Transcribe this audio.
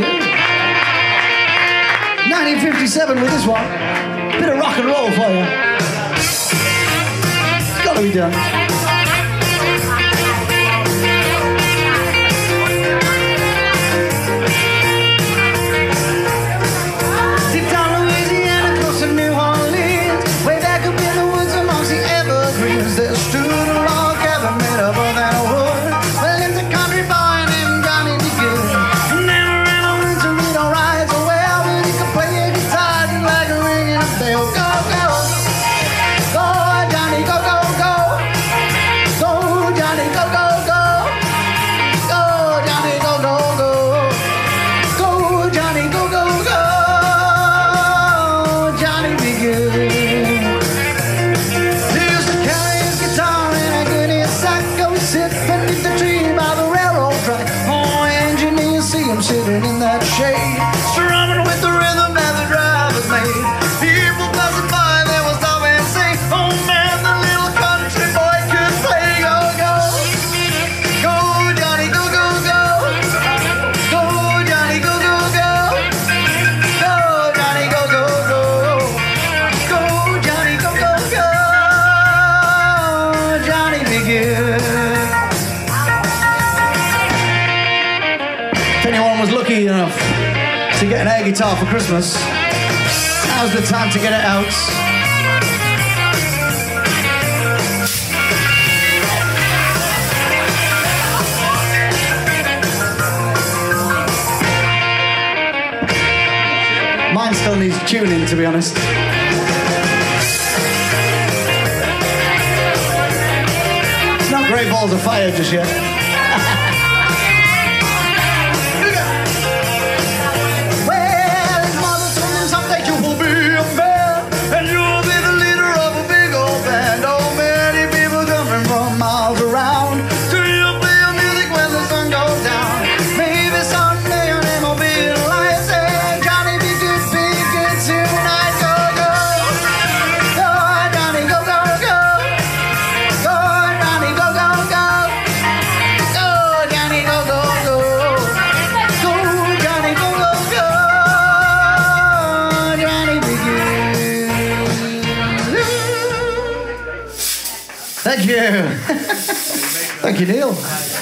Yeah. 1957 with this one. Bit of rock and roll for you. It's gotta be done. Sitting in that shade, strumming with the rhythm that the driver's made. People passing by, they will stop and say, "Oh man, the little country boy could play." Go, go, go, Johnny, go, go, go, go, Johnny, go, go, go, go, Johnny, go, go, go, go, Johnny, go, go, go, Johnny, be good. Anyone was lucky enough to get an air guitar for Christmas, now's the time to get it out. Mine still needs tuning, to be honest. It's not great balls of fire just yet. Thank you. Thank you, Neil.